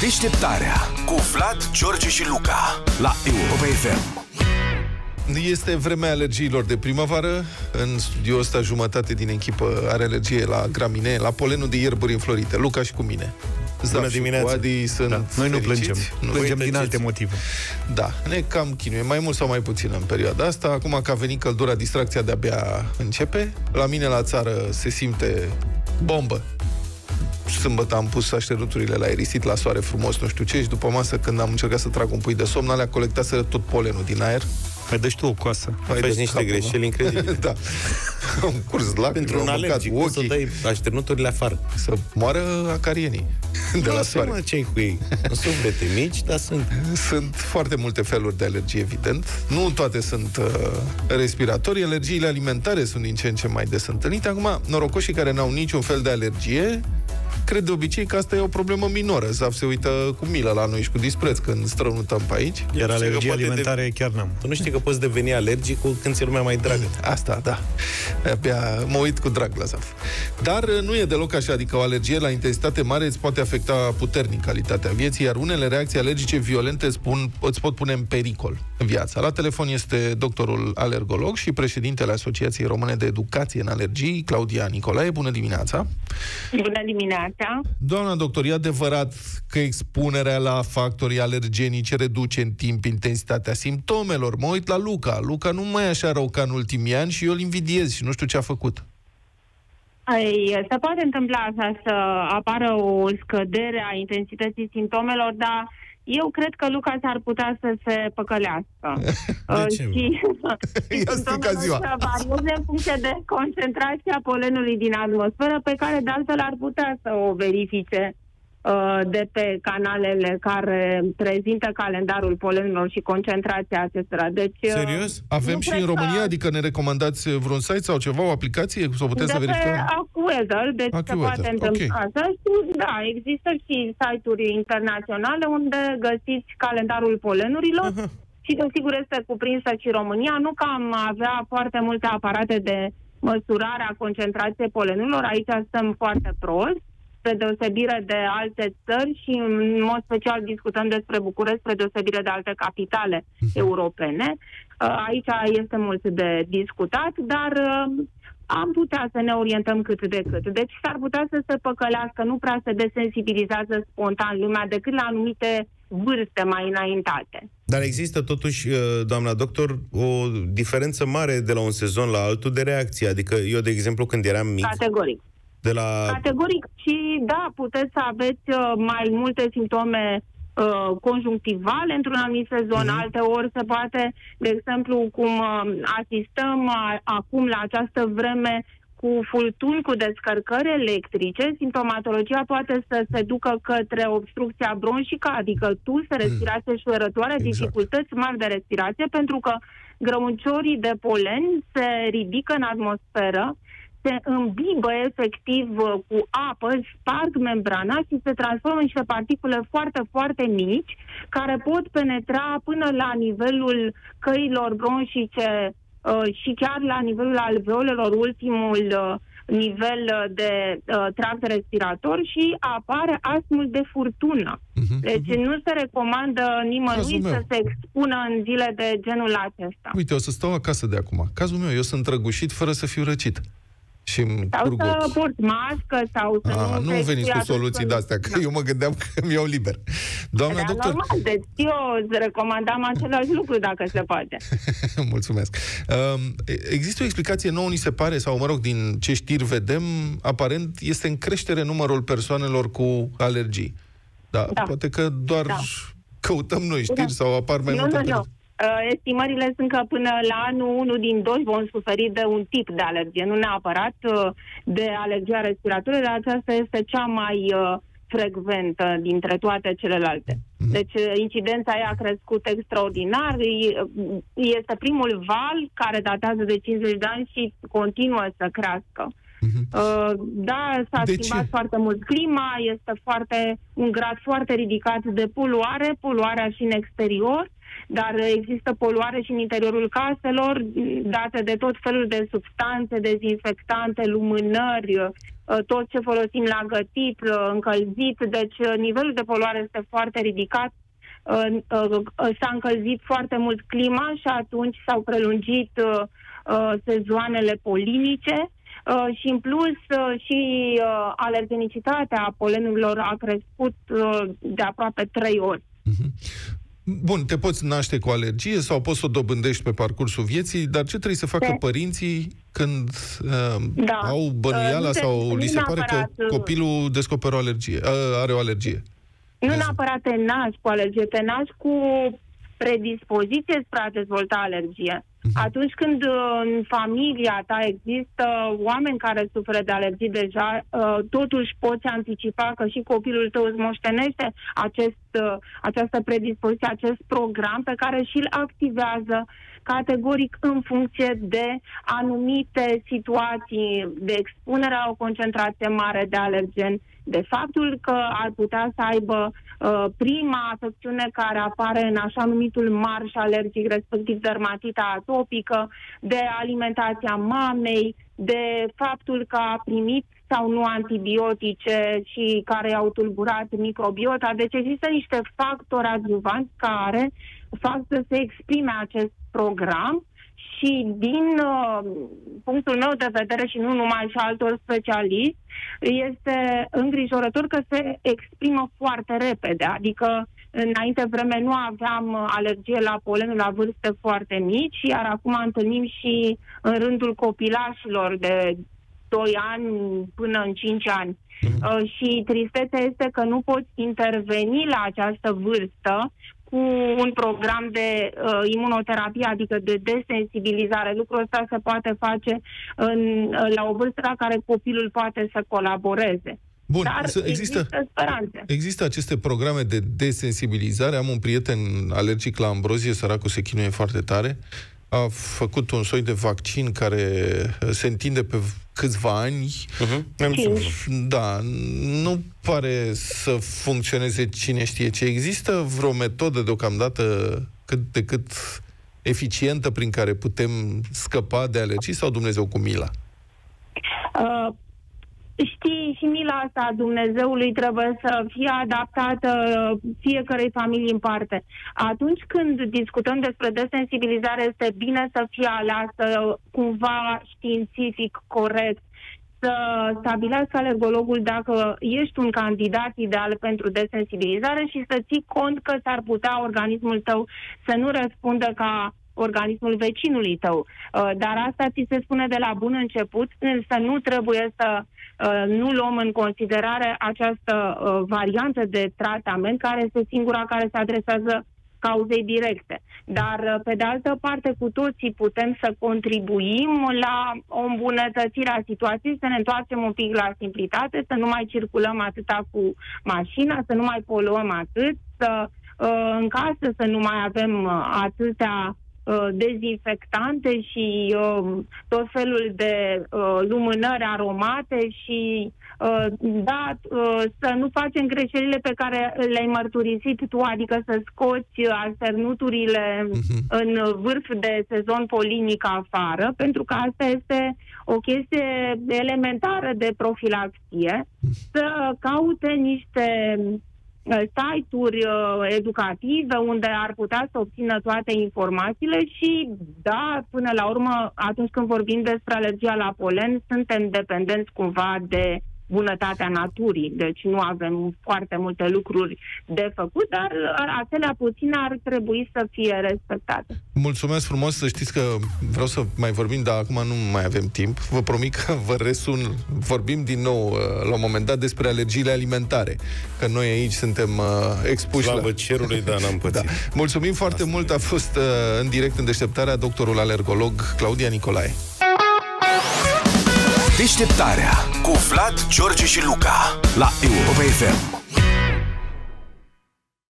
Deșteptarea cu Vlad, George și Luca la Europa FM. Este vremea alergiilor de primăvară. În studio ăsta jumătate din echipă are alergie la graminee, la polenul de ierburi înflorite. Luca și cu mine. Bună dimineața. Noi nu plângem. Plângem din alte motive. Da, ne cam chinuie, mai mult sau mai puțin în perioada asta. Acum că a venit căldura, distracția de-abia începe. La mine la țară se simte bombă. Sâmbătă am pus așternuturile la aerisit, la soare frumos, nu știu ce, și după masă, când am încercat să trag un pui de somn, alea colectaseră tot polenul din aer. Mai dă și tu o coasă. Mai faci niște greșeli incredibile. Da. Am curs lacrimi, pentru un alergic, ochii. Să dai așternuturile afară. Să moară acarienii de la soare. Mă, ce-i cu ei? Nu sunt bete mici, dar sunt. Sunt foarte multe feluri de alergie, evident. Nu toate sunt respiratorii. Alergiile alimentare sunt din ce în ce mai des întâlnite. Acum, norocoșii care n-au niciun fel de alergie cred de obicei că asta e o problemă minoră. Zaf se uită cu milă la noi și cu dispreț când strănutăm pe aici. Iar alergie alimentare chiar n-am. Tu nu știi că poți deveni alergic când ți-e lumea mai dragă. Asta, da. Mă uit cu drag la Zaf. Dar nu e deloc așa. Adică o alergie la intensitate mare îți poate afecta puternic calitatea vieții, iar unele reacții alergice violente îți pot pune în pericol viața. La telefon este doctorul alergolog și președintele Asociației Române de Educație în Alergii, Claudia Nicolae. Bună dimineața! Bună dimineața! Doamna doctor, e adevărat că expunerea la factorii alergenici reduce în timp intensitatea simptomelor? Mă uit la Luca. Luca nu mai e așa rău ca în ultimii ani și eu îl invidiez și nu știu ce a făcut. Se poate întâmpla asta, să apară o scădere a intensității simptomelor, dar eu cred că Luca s-ar putea să se păcălească. De ce? Ia strica ziua. Să varieze în funcție de concentrația polenului din atmosferă, pe care de altfel ar putea să o verifice de pe canalele care prezintă calendarul polenilor și concentrația acestora. Deci, serios? Avem și în România? Că... Adică ne recomandați vreun site sau ceva, o aplicație? Să o puteți să verificăm? De pe AccuWeather, deci se poate întâmpla asta. Și, da, există și site-uri internaționale unde găsiți calendarul polenurilor. Aha. Și desigur este cuprinsă și România. Nu că am avea foarte multe aparate de măsurare a concentrației polenurilor. Aici stăm foarte prost, spre deosebire de alte țări și în mod special discutăm despre București, spre deosebire de alte capitale europene. Aici este mult de discutat, dar am putea să ne orientăm cât de cât. Deci s-ar putea să se păcălească, nu prea se desensibilizează spontan lumea decât la anumite vârste mai înaintate. Dar există totuși, doamna doctor, o diferență mare de la un sezon la altul de reacție. Adică eu, de exemplu, când eram mic... Categoric. De la... Categoric. Și da, puteți să aveți mai multe simptome conjunctivale într-un anumit sezon, alte ori se poate, de exemplu, cum asistăm acum la această vreme cu furtuni, cu descărcări electrice, simptomatologia poate să se ducă către obstrucția bronșică, adică tuse, respirație șuierătoare, exact, dificultăți mari de respirație, pentru că grăunciorii de polen se ridică în atmosferă, se îmbibă efectiv cu apă, sparg membrana și se transformă în niște particule foarte, foarte mici, care pot penetra până la nivelul căilor bronșice și chiar la nivelul alveolelor, ultimul nivel de tract respirator, și apare astmul de furtună. Deci nu se recomandă nimănui să se expună în zile de genul acesta. Uite, o să stau acasă de acum. Cazul meu, eu sunt răgușit fără să fiu răcit. Sau să port mască sau să nu veniți cu soluții de-astea, că eu mă gândeam că mi-au liber. Doamna doctor... Normal, deci eu îți recomandam același lucru dacă se poate. Mulțumesc. Există o explicație nouă, ni se pare, sau mă rog, din ce știri vedem, aparent este în creștere numărul persoanelor cu alergii. Da, da. Poate că doar căutăm noi știri sau apar mai multe. Estimările sunt că până la anul 1 din 2 vom suferi de un tip de alergie, nu neapărat de alergia respiratorie, dar aceasta este cea mai frecventă dintre toate celelalte. Deci incidența ei a crescut extraordinar, este primul val care datează de 50 de ani și continuă să crească. Da, s-a schimbat foarte mult clima, este un grad foarte ridicat de poluare, poluarea și în exterior. dar există poluare și în interiorul caselor, date de tot felul de substanțe, dezinfectante, lumânări, tot ce folosim la gătit, încălzit, deci nivelul de poluare este foarte ridicat. S-a încălzit foarte mult clima și atunci s-au prelungit sezoanele polinice și în plus și alergenicitatea polenurilor a crescut de aproape 3 ori. Bun, te poți naște cu alergie sau poți să o dobândești pe parcursul vieții, dar ce trebuie să facă părinții când au bănuiala sau li se pare că copilul descoperă o alergie, are o alergie? Nu neapărat te naști cu alergie, te naști cu predispoziție spre a dezvolta alergie. Atunci când în familia ta există oameni care suferă de alergii deja, totuși poți anticipa că și copilul tău îți moștenește această predispoziție, acest program pe care și-l activează categoric în funcție de anumite situații de expunere la o concentrație mare de alergen, de faptul că ar putea să aibă prima afecțiune care apare în așa numitul marș alergic, respectiv dermatita atopică, de alimentația mamei, de faptul că a primit sau nu antibiotice și care i-au tulburat microbiota. Deci există niște factori adjuvanți care fac să se exprime acest program și din punctul meu de vedere și nu numai și altor specialiști, este îngrijorător că se exprimă foarte repede, adică înainte vreme nu aveam alergie la polen la vârste foarte mici, iar acum întâlnim și în rândul copilașilor de 2 ani până în 5 ani. Și tristețea este că nu poți interveni la această vârstă cu un program de imunoterapie, adică de desensibilizare. Lucrul ăsta se poate face la o vârstă la care copilul poate să colaboreze. Bun, dar există speranțe. Există aceste programe de desensibilizare. Am un prieten alergic la ambrozie, săracul, se chinuie foarte tare. A făcut un soi de vaccin care se întinde pe câțiva ani. Da, nu pare să funcționeze cine știe ce. Există vreo metodă deocamdată cât de cât eficientă prin care putem scăpa de alergii sau Dumnezeu cu mila? Știi, și mila asta a Dumnezeului trebuie să fie adaptată fiecărei familii în parte. Atunci când discutăm despre desensibilizare, este bine să fie aleasă cumva științific corect, să stabilească alergologul dacă ești un candidat ideal pentru desensibilizare și să ții cont că s-ar putea organismul tău să nu răspundă ca organismul vecinului tău. Dar asta ți se spune de la bun început, însă nu trebuie să nu luăm în considerare această variantă de tratament care este singura care se adresează cauzei directe. Dar, pe de altă parte, cu toții putem să contribuim la o îmbunătățire a situației, să ne întoarcem un pic la simplitate, să nu mai circulăm atâta cu mașina, să nu mai poluăm atât, să în casă să nu mai avem atâtea dezinfectante și tot felul de lumânări aromate și să nu facem greșelile pe care le-ai mărturisit tu, adică să scoți alternuturile în vârf de sezon polinic afară, pentru că asta este o chestie elementară de profilaxie, să caute niște site-uri educative unde ar putea să obțină toate informațiile și, da, până la urmă, atunci când vorbim despre alergia la polen, suntem dependenți cumva de bunătatea naturii, deci nu avem foarte multe lucruri de făcut, dar acelea puține ar trebui să fie respectate. Mulțumesc frumos, să știți că vreau să mai vorbim, dar acum nu mai avem timp. Vă promit că vă resun, vorbim din nou la un moment dat despre alergiile alimentare, că noi aici suntem expuși la... Slavă cerului, dar n-am pățit. Da. Mulțumim foarte mult, a fost în direct în Deșteptarea doctorul alergolog Claudia Nicolae. Deșteptarea cu Vlad, George și Luca la Europa FM.